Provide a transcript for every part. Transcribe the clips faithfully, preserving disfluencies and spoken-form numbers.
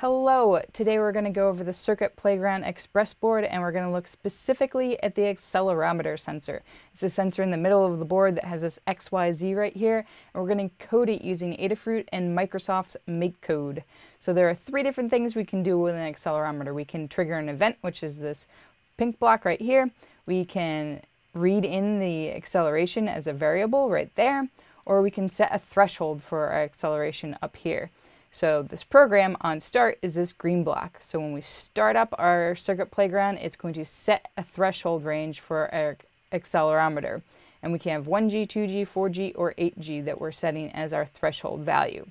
Hello! Today we're going to go over the Circuit Playground Express board, and we're going to look specifically at the accelerometer sensor. It's a sensor in the middle of the board that has this X Y Z right here, and we're going to code it using Adafruit and Microsoft's MakeCode. So there are three different things we can do with an accelerometer. We can trigger an event, which is this pink block right here. We can read in the acceleration as a variable right there, or we can set a threshold for our acceleration up here. So this program on start is this green block. So when we start up our Circuit Playground, it's going to set a threshold range for our accelerometer. And we can have one G, two G, four G, or eight G that we're setting as our threshold value.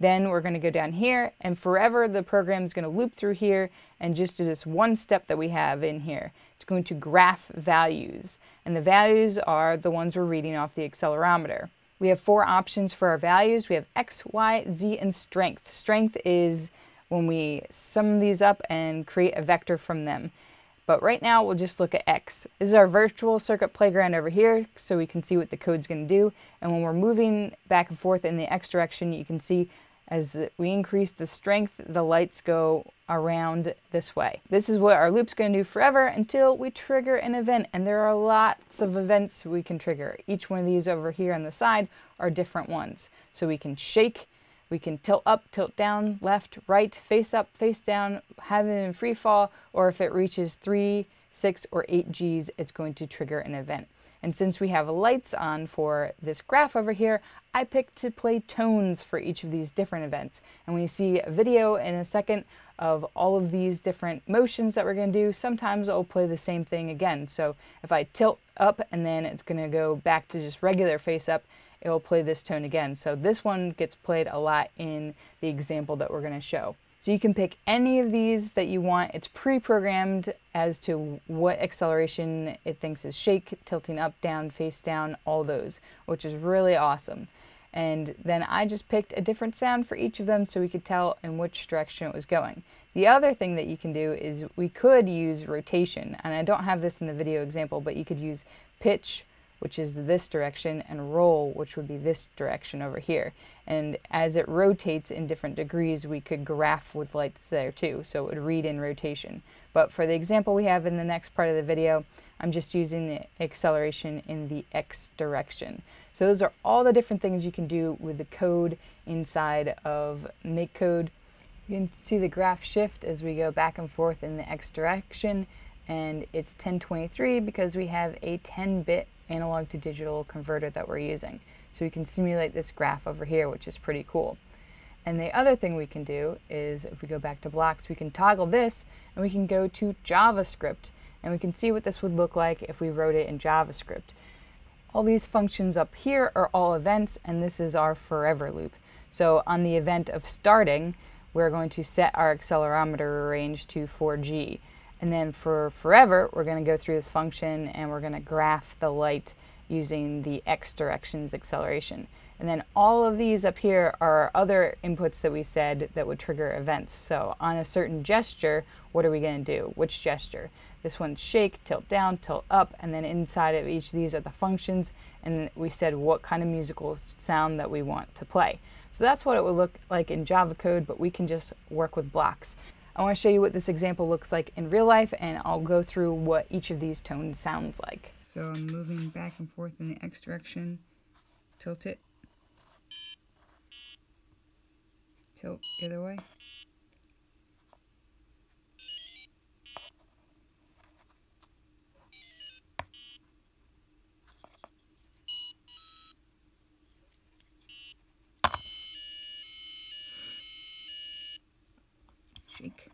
Then we're going to go down here, and forever the program is going to loop through here and just do this one step that we have in here. It's going to graph values, and the values are the ones we're reading off the accelerometer. We have four options for our values. We have X, Y, Z, and strength. Strength is when we sum these up and create a vector from them. But right now, we'll just look at X. This is our virtual circuit playground over here, so we can see what the code's going to do. And when we're moving back and forth in the X direction, you can see as we increase the strength, the lights go around this way. This is what our loop's going to do forever until we trigger an event, and there are lots of events we can trigger. Each one of these over here on the side are different ones. So we can shake, we can tilt up, tilt down, left, right, face up, face down, have it in free fall, or if it reaches three, six, or eight Gs, it's going to trigger an event. And since we have lights on for this graph over here, I picked to play tones for each of these different events. And when you see a video in a second of all of these different motions that we're going to do, sometimes it'll play the same thing again. So if I tilt up and then it's going to go back to just regular face up, it will play this tone again. So this one gets played a lot in the example that we're going to show. So you can pick any of these that you want. It's pre-programmed as to what acceleration it thinks is shake, tilting up, down, face down, all those, which is really awesome. And then I just picked a different sound for each of them so we could tell in which direction it was going. The other thing that you can do is we could use rotation, and I don't have this in the video example, but you could use pitch, which is this direction, and roll, which would be this direction over here. And as it rotates in different degrees, we could graph with lights there too, so it would read in rotation. But for the example we have in the next part of the video, I'm just using the acceleration in the X direction. So those are all the different things you can do with the code inside of MakeCode. You can see the graph shift as we go back and forth in the X direction, and it's ten twenty-three because we have a ten bit analog to digital converter that we're using. So we can simulate this graph over here, which is pretty cool. And the other thing we can do is, if we go back to blocks, we can toggle this and we can go to JavaScript, and we can see what this would look like if we wrote it in JavaScript. All these functions up here are all events, and this is our forever loop. So on the event of starting, we're going to set our accelerometer range to four G. And then for forever, we're going to go through this function and we're going to graph the light using the X direction's acceleration. And then all of these up here are other inputs that we said that would trigger events. So on a certain gesture, what are we going to do? Which gesture? This one's shake, tilt down, tilt up, and then inside of each of these are the functions, and we said what kind of musical sound that we want to play. So that's what it would look like in Java code, but we can just work with blocks. I want to show you what this example looks like in real life, and I'll go through what each of these tones sounds like. So I'm moving back and forth in the X direction. Tilt it. Tilt the other way. Shake.